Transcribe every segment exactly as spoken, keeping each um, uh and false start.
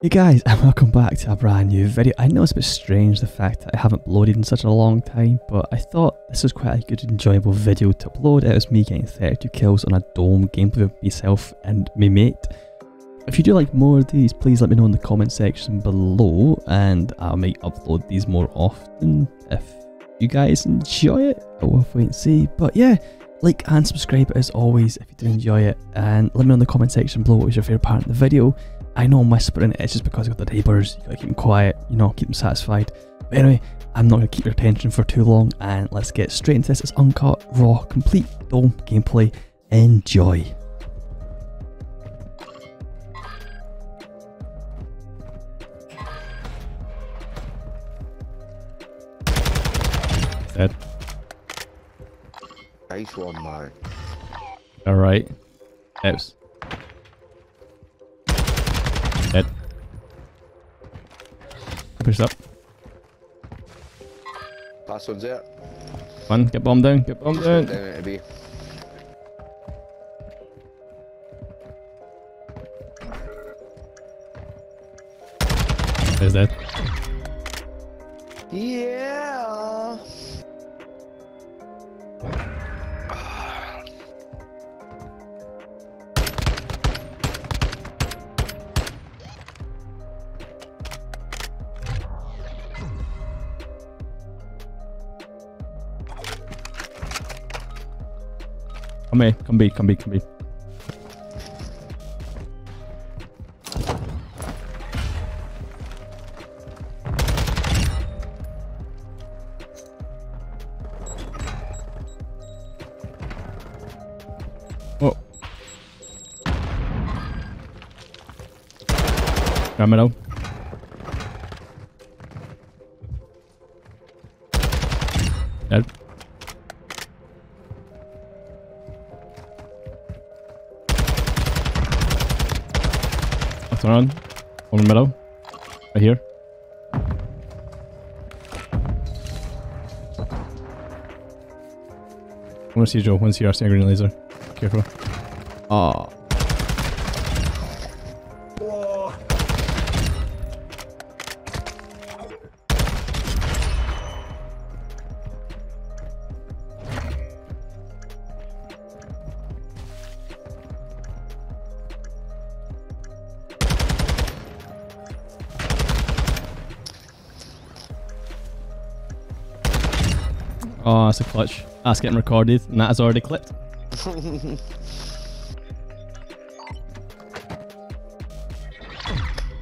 You guys, and welcome back to a brand new video. I know it's a bit strange the fact that I haven't uploaded in such a long time, but I thought this was quite a good enjoyable video to upload. It was me getting thirty-two kills on a dome gameplay with myself and my mate. If you do like more of these, please let me know in the comment section below and I might upload these more often if you guys enjoy it. I'll wait and see, but yeah. Like and subscribe as always if you do enjoy it, and let me know in the comment section below what was your favourite part of the video. I know I'm whispering, it's just because I've got the neighbours, you gotta keep them quiet, you know, keep them satisfied. But anyway, I'm not gonna keep your attention for too long, and let's get straight into this. It's uncut, raw, complete dome gameplay. Enjoy. Dead. Nice one, man. Alright. Eps. Dead. Push up. Last one's there. One, get bombed down, get bombed down. down be. There's that. Yeah. Come here, come be, come be, come be. Whoa. Come on now. Dead. Turn on, over middle, right here. One C Joe, one C R C green laser. Careful. Ah. Oh. Oh, that's a clutch. That's getting recorded, and that is already clipped.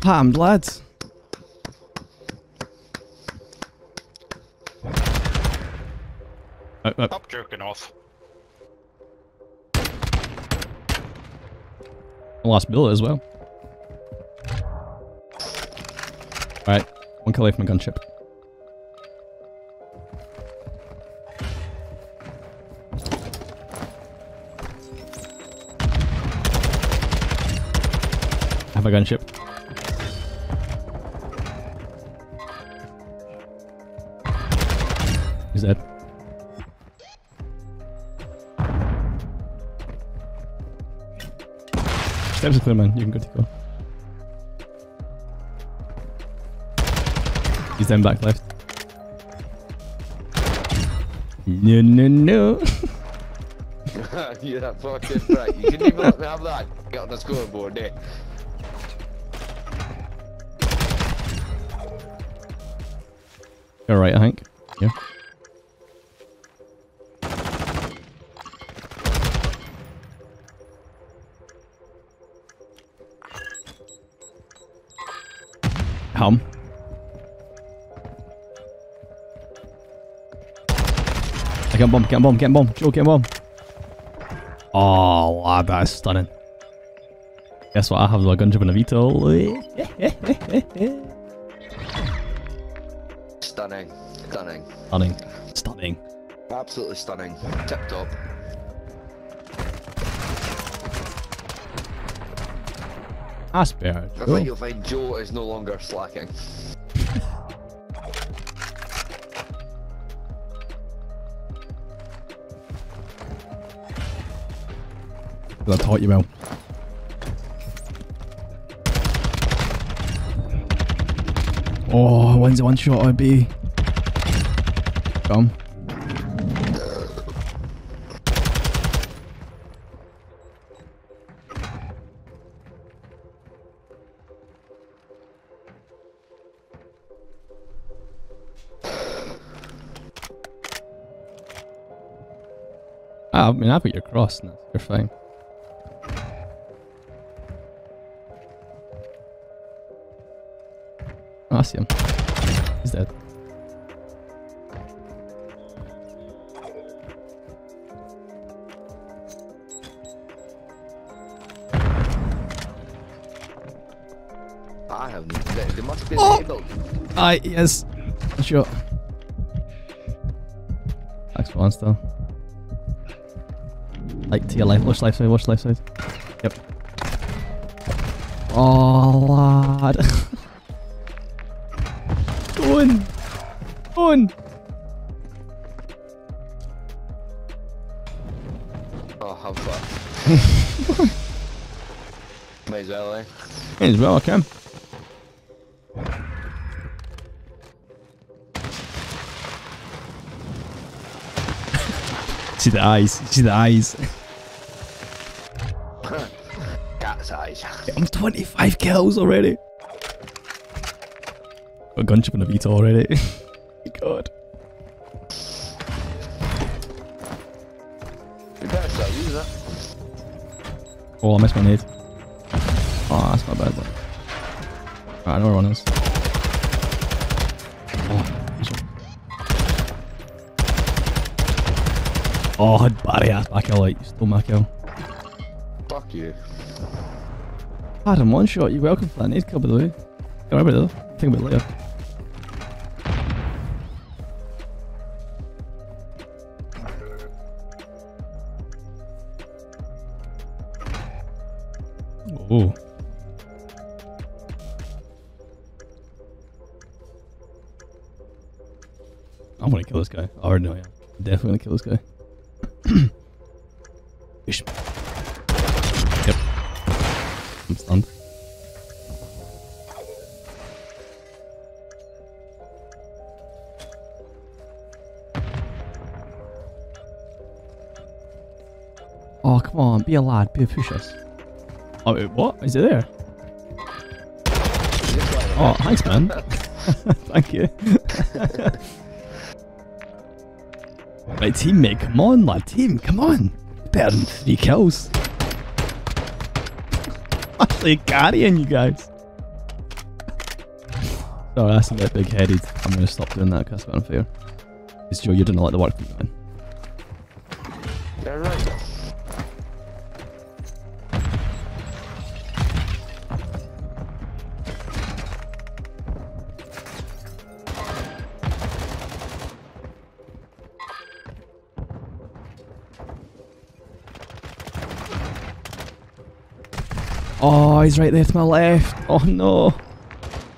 Damn, lads. Up, up. Stop jerking off. Last bullet as well. Alright, one kill away from a gunship. Have a gunship. He's dead. Steps are clear, man. You can go to go. He's down back left. No, no, no. You're that fucking right. You shouldn't even let me have that. Get on the scoreboard, eh? All right, I think. Yeah. Home. I can't bomb, can't bomb, can't bomb, Joe, can't bomb. Oh, lad, that is stunning. Guess what? I have a gunship and a Vito. Stunning, stunning, stunning, stunning, absolutely stunning, tip top. That's better. I think you'll find Joe is no longer slacking. I taught you well. Oh, one's one shot, I be. Come. I mean, I put your cross in it. You're fine. Oh, I see him. He's dead. I have no idea. There must be a oh! label. Aye, yes. Sure. Thanks for one still. Like to your left, watch left side, watch left side. Yep. Oh lad. Go on. Go on. Oh, how far? May as well, eh? May as well, I can. See the eyes, see the eyes. Cat's eyes. I'm twenty-five kills already. Got a gunship and a Vito already. God. You better start using that. Oh, I missed my nade. Oh, that's not bad though. Alright, I know where one is. Oh, Barry ass back kill, like, you stole my kill. Fuck you. I had him one shot, you're welcome for that nade kill, by the way. Don't worry about it though, think about it later. Oh. I'm gonna kill this guy. I already know I am. I'm definitely gonna kill this guy. Yep. I'm stunned. Oh, come on. Be a lad. Be a push us. Oh, wait, what? Is it there? Oh, thanks, man. Thank you. My teammate, come on, lad, team, come on. Better than three kills. I'm actually carrying you guys. Sorry, that's a bit big headed. I'm going to stop doing that because that's unfair. It's Joe, you're doing a lot of the work for me, man. Yeah, right. Oh, he's right there to my left. Oh no.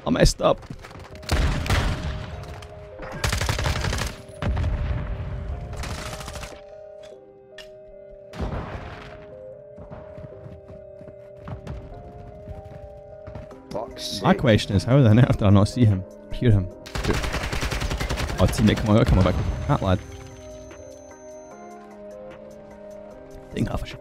I messed up. Fuck's my sake. Question is, how the hell did I not see him? Or hear him? Oh, teammate, come on, come on back with that lad. I think half a shot.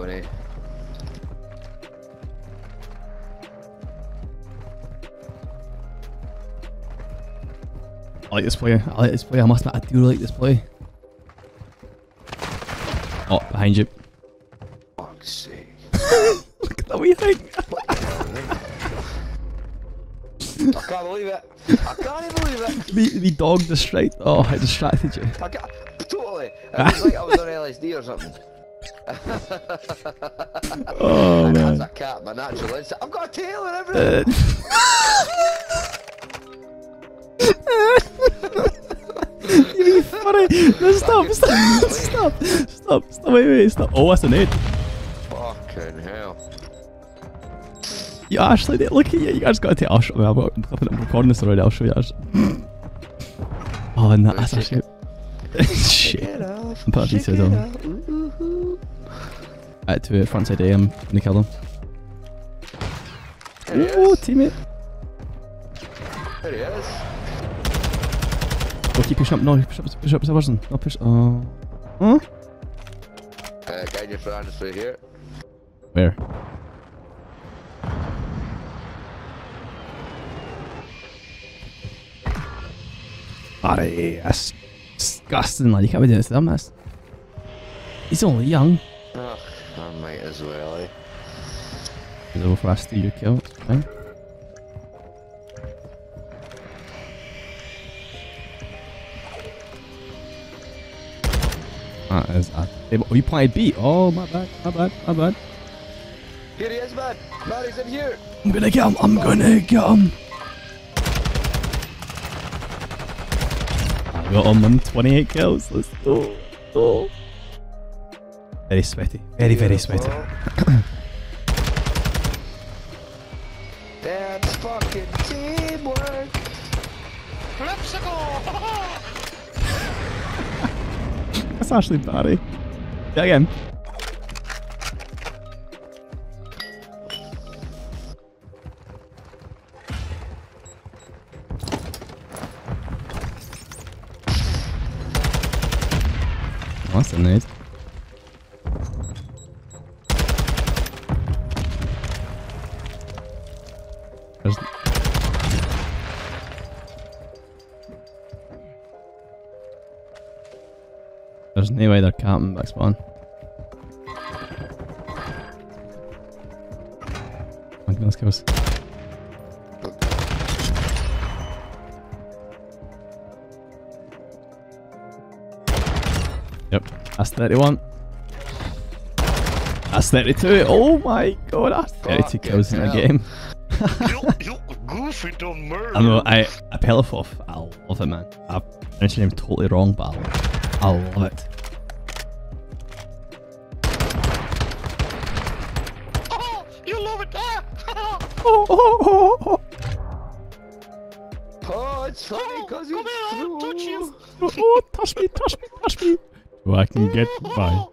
Got it. I like this play. I like this play. I must admit, I do like this play. Oh, behind you. Fuck's sake. Look at that wee thing. I can't believe it. I can't even believe it. The, the dog distracted. Oh, I distracted you. I can't, totally. I was like I was on L S D or something. Oh and man! As a cat, my natural instinct. I've got a tail and everything. You funny. No, stop! Stop! Stop! Stop! Stop! Wait! Wait! Stop! Oh, that's an eight. Fucking hell! You actually did. Look at you. You guys got to take Usher. I mean, I'm, I'm recording this already. I'll show you guys. Oh, and that, that's actually. Shit. I'm putting these on. At two, front side A, I'm gonna kill him. Oh, teammate. There he is. Oh, keep pushing up. No, push up, push up, push up, person. No, push. Oh. Huh? Uh, guy just ran this way here. Where? Aye, that's disgusting, lad. You can't be doing this to them, that's... He's only young. Ugh, I might as well, eh? He's over for us to your kill, it's fine. That is a... Oh, you played B? Oh, my bad, my bad, my bad. Here he is, man. Man, he's in here. I'm gonna get him, I'm gonna get him. Got on them, twenty-eight kills. Let's go. Oh. Very sweaty. Very, very sweaty. That's fucking teamwork. Flipsicle. That's actually Barry. Do it again. That's a nade. There's... There's no way they're camping back spawn. My goodness, kills. Yep, that's thirty-one. That's thirty-two. Oh my god, that's thirty-two kills in a game. You goofy dumb murder. I know, I, I Pelifov, I love it, man. I pronounced your name totally wrong, but I love it. Oh, you love it. Oh, oh, oh, oh. Oh, it's funny because you touch you. Oh, touch me, touch me, touch me. So I can get my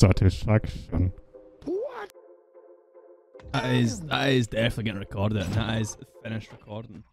satisfaction. What? That is, that is definitely getting recorded, and that is finished recording.